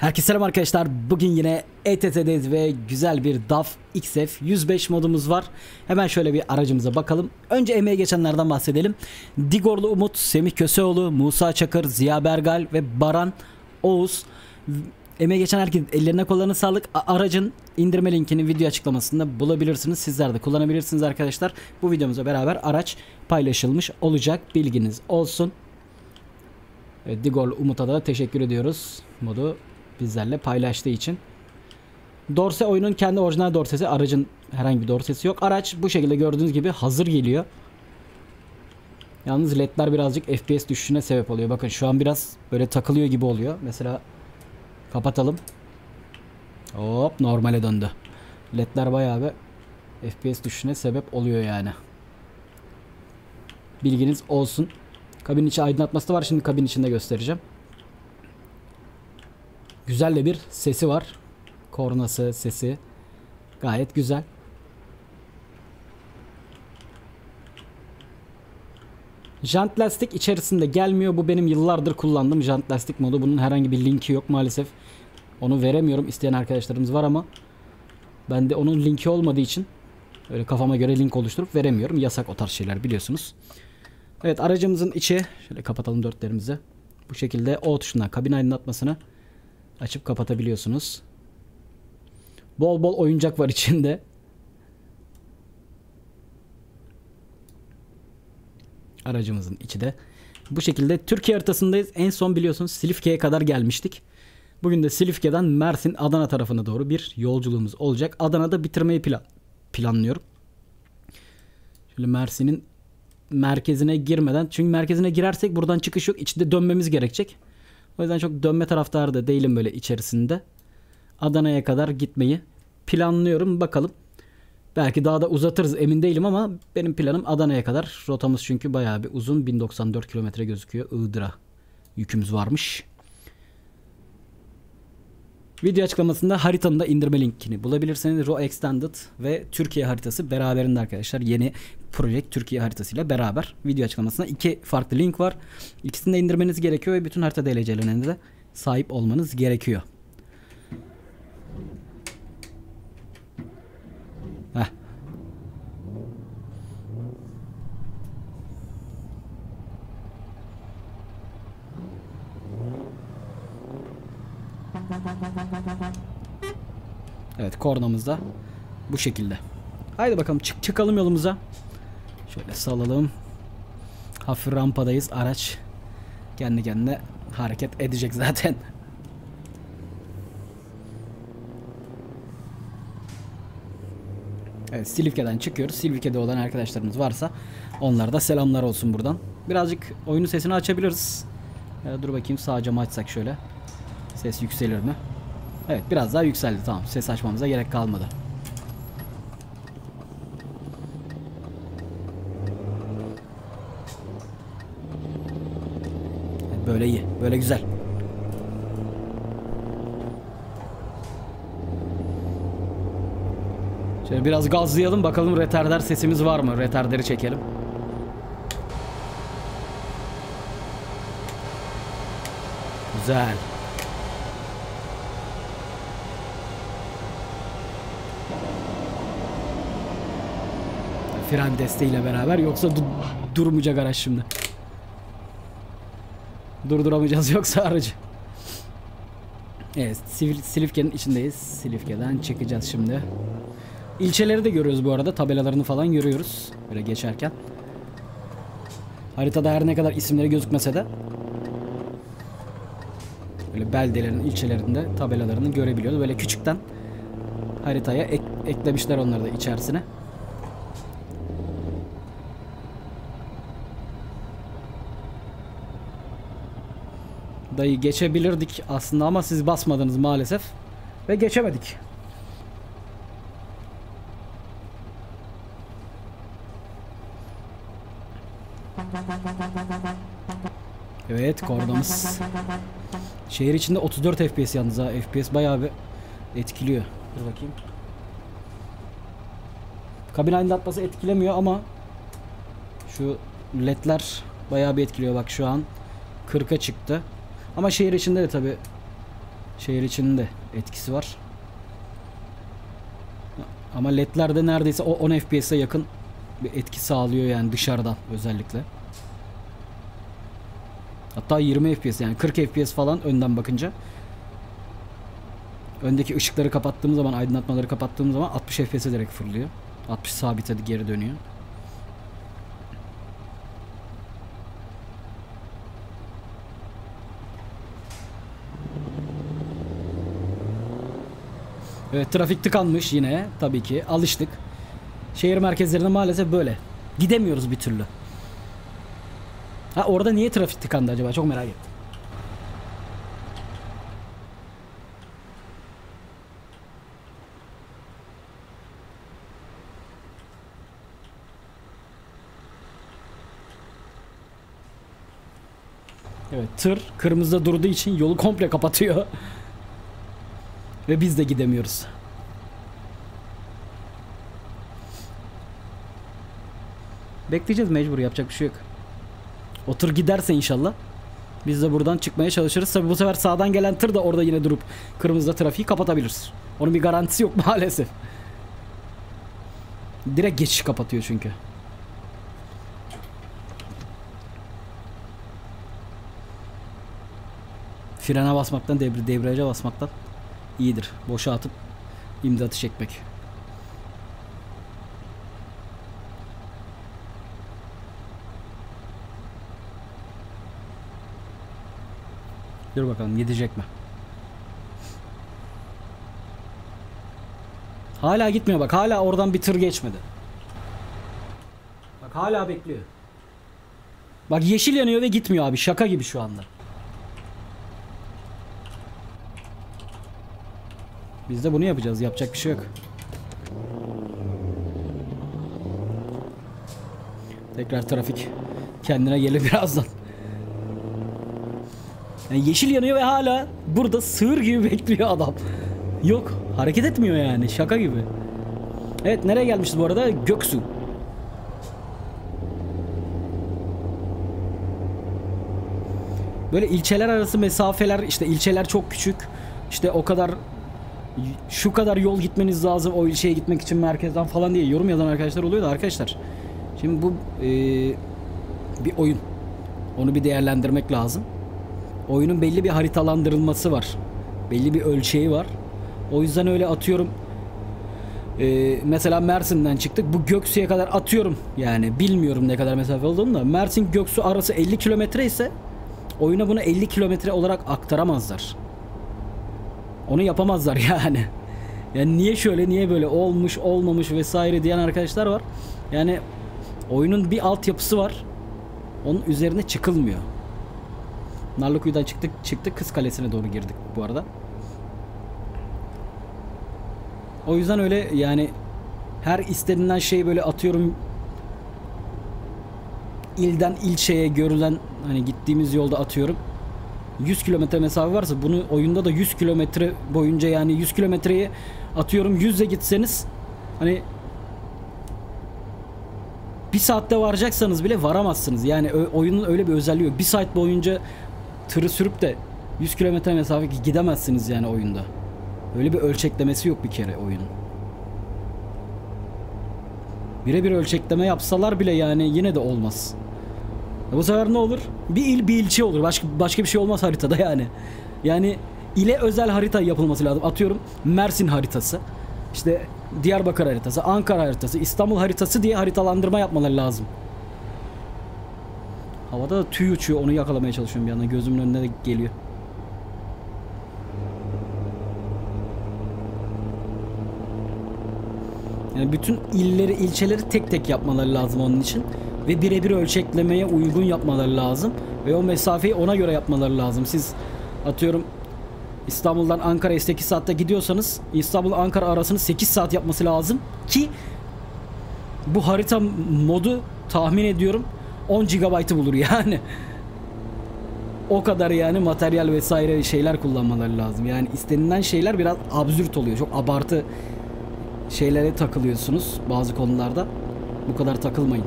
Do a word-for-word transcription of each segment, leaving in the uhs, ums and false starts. Herkese selam arkadaşlar. Bugün yine E T T'deyiz ve güzel bir D A F X F yüz beş modumuz var. Hemen şöyle bir aracımıza bakalım. Önce emeğe geçenlerden bahsedelim. Digorlu Umut, Semih Köseoğlu, Musa Çakır, Ziya Bergal ve Baran Oğuz. Emeğe geçen herkes ellerine kollarına sağlık. Aracın indirme linkini video açıklamasında bulabilirsiniz. Sizler de kullanabilirsiniz arkadaşlar. Bu videomuzla beraber araç paylaşılmış olacak. Bilginiz olsun. Evet, Digorlu Umut'a da teşekkür ediyoruz. Modu bizlerle paylaştığı için. Dorse oyunun kendi orijinal dorsesi. Aracın herhangi bir dorsesi yok. Araç bu şekilde gördüğünüz gibi hazır geliyor. Yalnız ledler birazcık F P S düşüşüne sebep oluyor. Bakın şu an biraz böyle takılıyor gibi oluyor. Mesela kapatalım. Hop, normale döndü. Ledler bayağı bir F P S düşüşüne sebep oluyor yani. Bilginiz olsun. Kabin içi aydınlatması da var. Şimdi kabin içinde göstereceğim. Güzel de bir sesi var. Kornası, sesi. Gayet güzel. Jant lastik içerisinde gelmiyor. Bu benim yıllardır kullandığım jant lastik modu. Bunun herhangi bir linki yok maalesef. Onu veremiyorum. İsteyen arkadaşlarımız var ama ben de onun linki olmadığı için öyle kafama göre link oluşturup veremiyorum. Yasak o tarz şeyler, biliyorsunuz. Evet, aracımızın içi. Şöyle kapatalım dörtlerimizi. Bu şekilde O tuşuna kabin aydınlatmasını açıp kapatabiliyorsunuz. Bol bol oyuncak var içinde. Aracımızın içi de bu şekilde. Türkiye haritasındayız. En son biliyorsunuz Silifke'ye kadar gelmiştik. Bugün de Silifke'den Mersin, Adana tarafına doğru bir yolculuğumuz olacak. Adana'da bitirmeyi plan planlıyorum. Şöyle Mersin'in merkezine girmeden, çünkü merkezine girersek buradan çıkış yok. İçinde dönmemiz gerekecek. O yüzden çok dönme taraftarı da değilim böyle içerisinde. Adana'ya kadar gitmeyi planlıyorum. Bakalım. Belki daha da uzatırız, emin değilim ama benim planım Adana'ya kadar. Rotamız çünkü bayağı bir uzun. bin doksan dört kilometre gözüküyor. Iğdır'a yükümüz varmış. Video açıklamasında haritanın da indirme linkini bulabilirsiniz. Road extended ve Türkiye haritası beraberinde arkadaşlar. Yeni Project Turkey haritasıyla beraber video açıklamasında iki farklı link var. İkisini de indirmeniz gerekiyor ve bütün harita D L C'lerine de sahip olmanız gerekiyor. Heh. Evet, kornamız da bu şekilde. Haydi bakalım, çık çıkalım yolumuza. Şöyle salalım. Hafif rampadayız. Araç kendi kendine hareket edecek zaten. Evet, Silifke'den çıkıyoruz. Silifke'de olan arkadaşlarımız varsa onlara da selamlar olsun buradan. Birazcık oyunun sesini açabiliriz. Ya, dur bakayım, sağ camı açsak şöyle. Ses yükselir mi? Evet, biraz daha yükseldi. Tamam, ses açmamıza gerek kalmadı. Böyle iyi, böyle güzel. Şöyle biraz gazlayalım bakalım, retarder sesimiz var mı? Retarderi çekelim. Güzel. Fren desteğiyle beraber, yoksa du durmayacak araç şimdi. Durduramayacağız yoksa aracı. Evet, Silifke'nin içindeyiz. Silifke'den çıkacağız şimdi. İlçeleri de görüyoruz bu arada. Tabelalarını falan görüyoruz böyle geçerken. Haritada her ne kadar isimleri gözükmese de böyle beldelerin, ilçelerinde tabelalarını görebiliyoruz. Böyle küçükten haritaya ek eklemişler onları da içerisine. Dayı geçebilirdik aslında ama siz basmadınız maalesef ve geçemedik. Evet, kornamız. Şehir içinde otuz dört F P S yalnız ha. F P S bayağı bir etkiliyor. Dur bakayım. Kabin aydınlatması etkilemiyor ama şu ledler bayağı bir etkiliyor. Bak şu an kırka çıktı. Ama şehir içinde de tabi şehir içinde etkisi var. Ama ledler de neredeyse o on F P S'e yakın bir etki sağlıyor yani dışarıdan özellikle. Hatta yirmi F P S yani kırk F P S falan önden bakınca. Öndeki ışıkları kapattığım zaman, aydınlatmaları kapattığım zaman altmış F P S'e direkt fırlıyor. altmış sabite geri dönüyor. Evet, trafik tıkanmış yine tabii ki, alıştık. Şehir merkezlerinde maalesef böyle. Gidemiyoruz bir türlü. Ha, orada niye trafik tıkandı acaba? Çok merak ettim. Evet, tır kırmızıda durduğu için yolu komple kapatıyor. Ve biz de gidemiyoruz. Bekleyeceğiz mecbur, yapacak bir şey yok. O tır giderse inşallah biz de buradan çıkmaya çalışırız. Tabi bu sefer sağdan gelen tır da orada yine durup kırmızıda trafiği kapatabiliriz. Onun bir garantisi yok maalesef. Direkt geçiş kapatıyor çünkü. Frene basmaktan, devri, debriyaja basmaktan iyidir. Boşa atıp imdatı çekmek. Dur bakalım gidecek mi? Hala gitmiyor bak. Hala oradan bir tır geçmedi. Bak hala bekliyor. Bak yeşil yanıyor ve gitmiyor abi. Şaka gibi şu anda. Biz de bunu yapacağız. Yapacak bir şey yok. Tekrar trafik kendine gelir birazdan. Yani yeşil yanıyor ve hala burada sığır gibi bekliyor adam. Yok. Hareket etmiyor yani. Şaka gibi. Evet. Nereye gelmişiz bu arada? Göksu. Böyle ilçeler arası mesafeler, işte ilçeler çok küçük. İşte o kadar, şu kadar yol gitmeniz lazım o ilçeye gitmek için merkezden falan diye yorum yazan arkadaşlar oluyor da arkadaşlar. Şimdi bu ee, bir oyun. Onu bir değerlendirmek lazım. Oyunun belli bir haritalandırılması var. Belli bir ölçeği var. O yüzden öyle atıyorum. Ee, mesela Mersin'den çıktık. Bu Göksu'ya kadar atıyorum. Yani bilmiyorum ne kadar mesafe olduğunu da. Mersin Göksu arası elli kilometre ise oyuna bunu elli kilometre olarak aktaramazlar. Onu yapamazlar yani. Yani niye şöyle, niye böyle olmuş, olmamış vesaire diyen arkadaşlar var. Yani oyunun bir altyapısı var. Onun üzerine çıkılmıyor. Narlıkuyu'dan çıktık, çıktık Kız Kalesi'ne doğru girdik bu arada. O yüzden öyle yani her istenilen şeyi böyle atıyorum ilden ilçeye görülen, hani gittiğimiz yolda atıyorum yüz kilometre mesafe varsa bunu oyunda da yüz kilometre boyunca, yani yüz kilometreyi atıyorum yüzle gitseniz hani bir saatte varacaksanız bile varamazsınız. Yani oyunun öyle bir özelliği yok. Bir saat boyunca tırı sürüp de yüz kilometre mesafe gidemezsiniz yani oyunda. Öyle bir ölçeklemesi yok bir kere oyunun. Birebir ölçekleme yapsalar bile yani yine de olmaz. E bu sefer ne olur? Bir il bir ilçe olur. Başka, başka bir şey olmaz haritada yani. Yani ile özel harita yapılması lazım. Atıyorum Mersin haritası, işte Diyarbakır haritası, Ankara haritası, İstanbul haritası diye haritalandırma yapmaları lazım. Havada da tüy uçuyor. Onu yakalamaya çalışıyorum bir yandan. Gözümün önüne de geliyor. Yani bütün illeri, ilçeleri tek tek yapmaları lazım onun için. Ve birebir ölçeklemeye uygun yapmaları lazım. Ve o mesafeyi ona göre yapmaları lazım. Siz atıyorum İstanbul'dan Ankara'ya sekiz saatte gidiyorsanız İstanbul-Ankara arasını sekiz saat yapması lazım ki bu harita modu tahmin ediyorum on gigabaytı bulur yani. O kadar yani materyal vesaire şeyler kullanmaları lazım. Yani istenilen şeyler biraz absürt oluyor. Çok abartı şeylere takılıyorsunuz bazı konularda. Bu kadar takılmayın.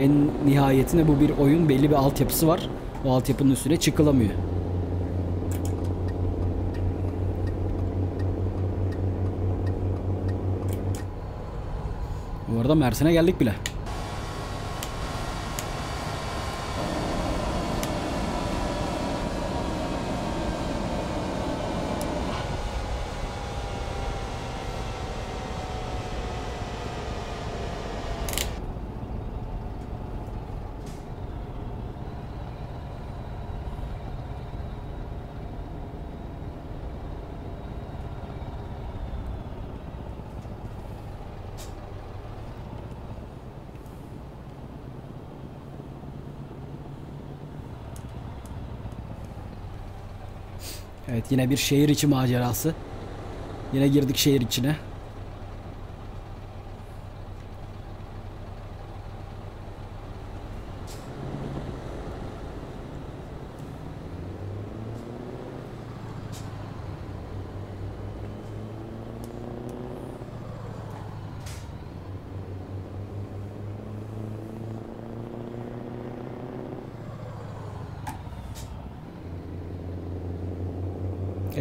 En nihayetinde bu bir oyun, belli bir altyapısı var. O altyapının üstüne çıkılamıyor. Bu arada Mersin'e geldik bile. Evet, yine bir şehir içi macerası. Yine girdik şehir içine.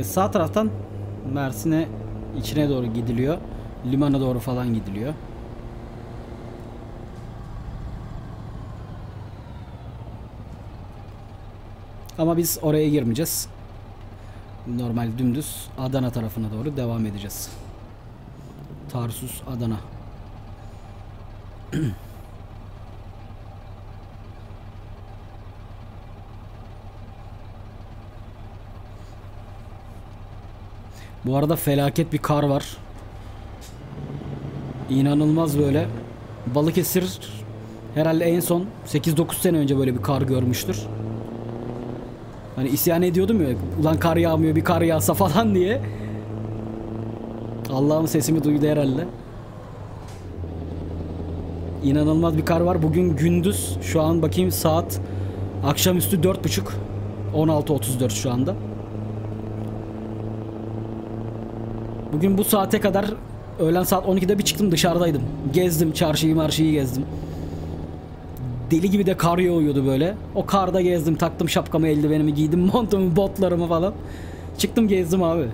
Sağ taraftan Mersin'e içine doğru gidiliyor. Limana doğru falan gidiliyor. Ama biz oraya girmeyeceğiz. Normal dümdüz Adana tarafına doğru devam edeceğiz. Tarsus, Adana. Bu arada felaket bir kar var. İnanılmaz böyle. Balıkesir herhalde en son sekiz dokuz sene önce böyle bir kar görmüştür. Hani isyan ediyordum ya, ulan kar yağmıyor, bir kar yağsa falan diye. Allah'ın sesimi duydu herhalde. İnanılmaz bir kar var. Bugün gündüz, şu an bakayım saat akşamüstü dört buçuk. on altı otuz dört şu anda. Bugün bu saate kadar öğlen saat on ikide bir çıktım, dışarıdaydım. Gezdim, çarşıyı marşıyı gezdim. Deli gibi de kar yağıyordu böyle. O karda gezdim, taktım şapkamı, eldivenimi giydim, montumu, botlarımı falan. Çıktım gezdim abi. Ya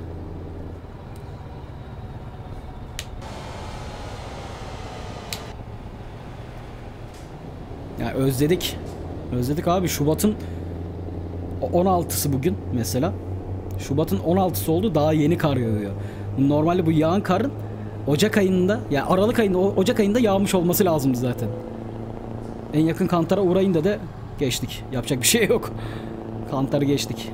yani özledik. Özledik abi. Şubat'ın on altısı bugün mesela. Şubat'ın on altısı oldu, daha yeni kar yağıyor. Normalde bu yağan karın Ocak ayında, ya yani Aralık ayında, Ocak ayında yağmış olması lazımdı zaten. En yakın Kantar'a uğrayınca da geçtik. Yapacak bir şey yok. Kantar'ı geçtik.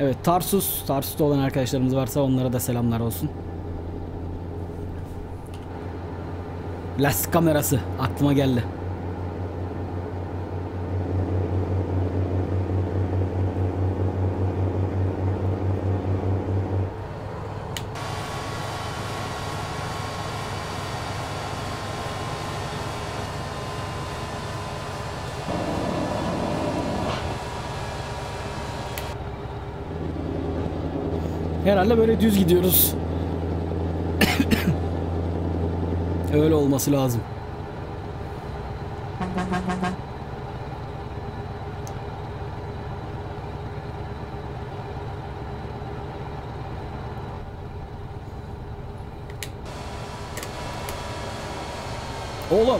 Evet, Tarsus, Tarsus'ta olan arkadaşlarımız varsa onlara da selamlar olsun. Las kamerası aklıma geldi. Herhalde böyle düz gidiyoruz. Öyle olması lazım. Oğlum.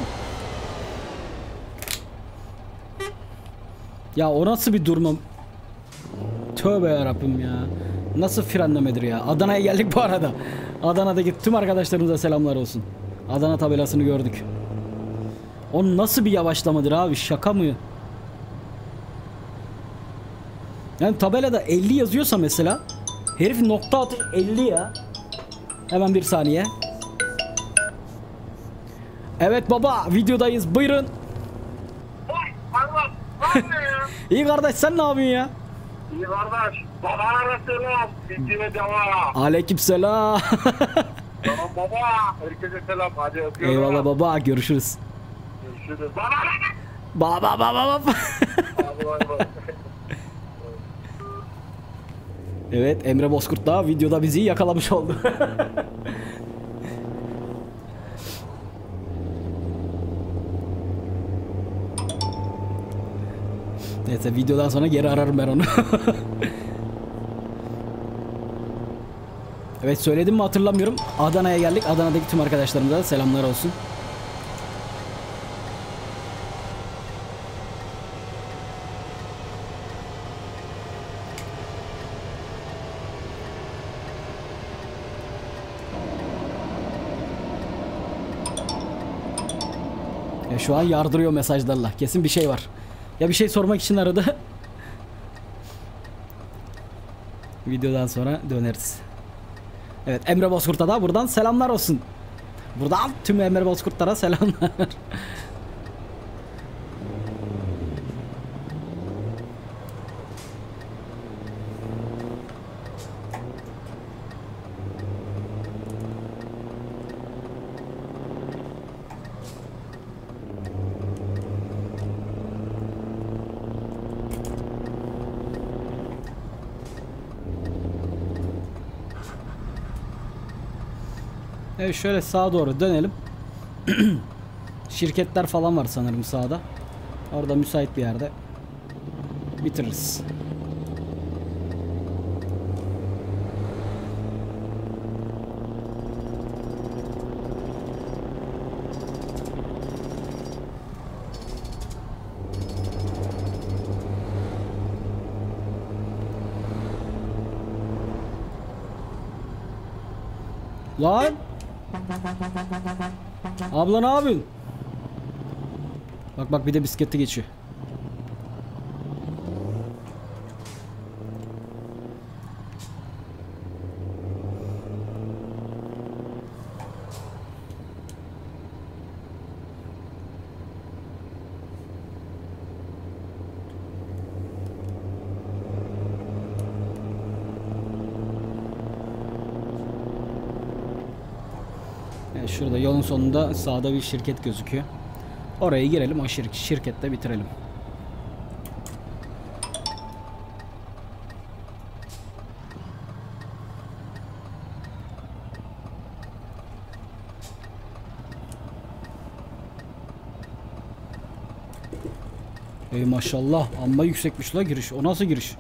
Ya o nasıl bir durmam? Tövbe yarabbim ya. Nasıl frenlemedir ya? Adana'ya geldik bu arada. Adana'daki tüm arkadaşlarımıza selamlar olsun. Adana tabelasını gördük. O nasıl bir yavaşlamadır abi? Şaka mı? Yani tabelada elli yazıyorsa mesela, herif nokta atı elli ya. Hemen bir saniye. Evet baba, videodayız. Buyurun. İyi kardeş, sen ne yapıyorsun ya? İyi kardeş. Babana selam. Videoya devam. Aleykümselam. Tamam baba. Herkese selam. Hadi öpüyorum. Eyvallah baba. Görüşürüz. Görüşürüz. Baba baba baba. Evet, Emre Bozkurt da videoda bizi yakalamış oldu. Neyse videodan sonra geri ararım ben onu. Evet, söyledim mi hatırlamıyorum. Adana'ya geldik. Adana'daki tüm arkadaşlarımıza da selamlar olsun. Ya şu an yardırıyor mesajlarla. Kesin bir şey var. Ya bir şey sormak için aradı. Videodan sonra döneriz. Evet, Emre Bozkurt'a da buradan selamlar olsun. Buradan tüm Emre Bozkurt'lara selamlar. Evet, şöyle sağa doğru dönelim. Şirketler falan var sanırım sağda. Orada müsait bir yerde bitiririz. Lan! Abla ne yapıyorsun? Bak bak, bir de bisikleti geçiyor. Şurada yolun sonunda sağda bir şirket gözüküyor. Oraya girelim, o şir şirkette bitirelim. Ey maşallah, amma yüksekmiş la giriş. O nasıl giriş?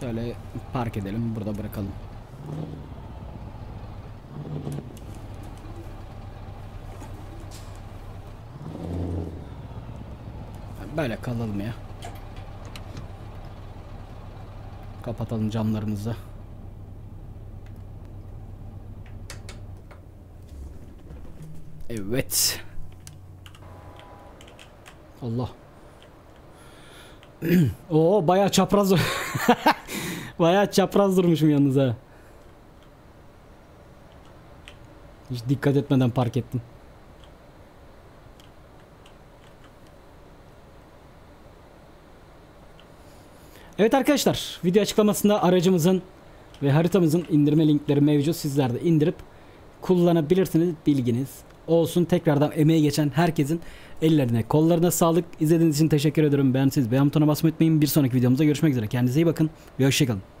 Şöyle park edelim, burada bırakalım. Böyle kalalım ya. Kapatalım camlarımızı. Evet. Allah. Oo, bayağı çapraz. Bayağı çapraz durmuşum yalnız ha. Hiç dikkat etmeden park ettim. Evet arkadaşlar, video açıklamasında aracımızın ve haritamızın indirme linkleri mevcut. Sizler de indirip kullanabilirsiniz, bilginiz olsun. Tekrardan emeği geçen herkesin ellerine kollarına sağlık. İzlediğiniz için teşekkür ederim. Beğendiyseniz beğen butonuna basmayı unutmayın. Bir sonraki videomuzda görüşmek üzere. Kendinize iyi bakın ve hoşçakalın.